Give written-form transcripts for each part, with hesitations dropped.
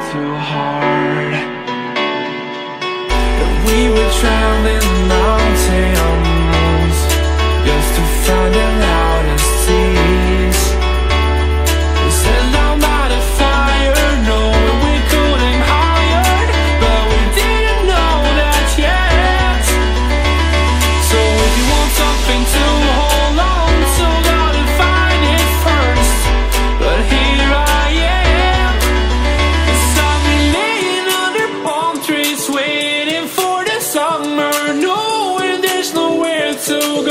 too hard, that we would drown in mountains just to find the loudest seas. We said I'm not a fire, no, we couldn't hire, but we didn't know that yet. So if you want something to hold on to, gotta find it first. But here I am, suddenly under palm trees, waiting for the summer, knowing there's nowhere to go.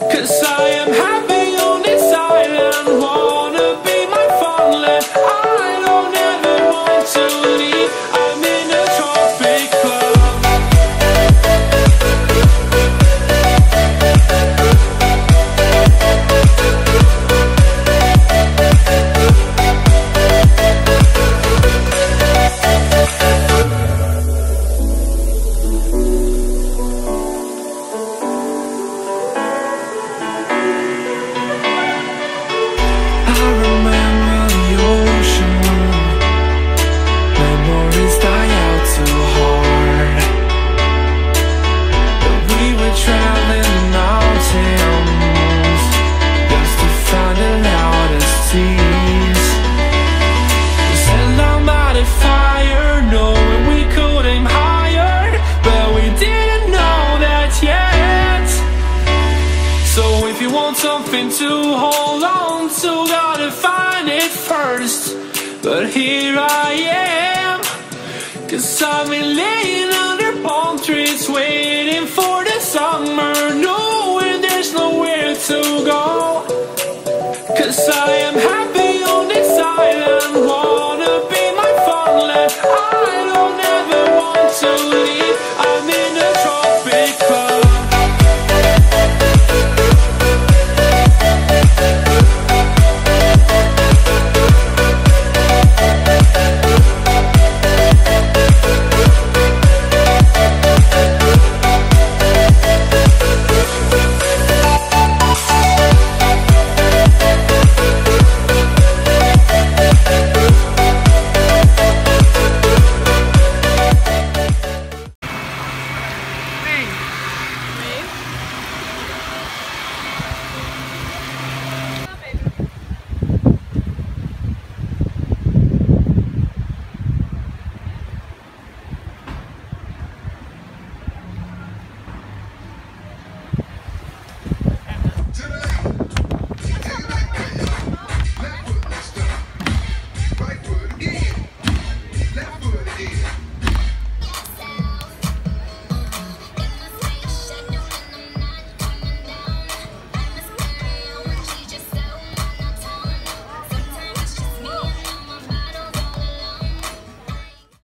'Cause I am happy on this island, wanna be my farmland. I don't ever want to leave. I'm in a tropic club. If you want something to hold on to, gotta find it first. But here I am, 'cause I've been laying under palm trees, waiting for the summer, knowing there's nowhere to go. 'Cause I am happy on this island.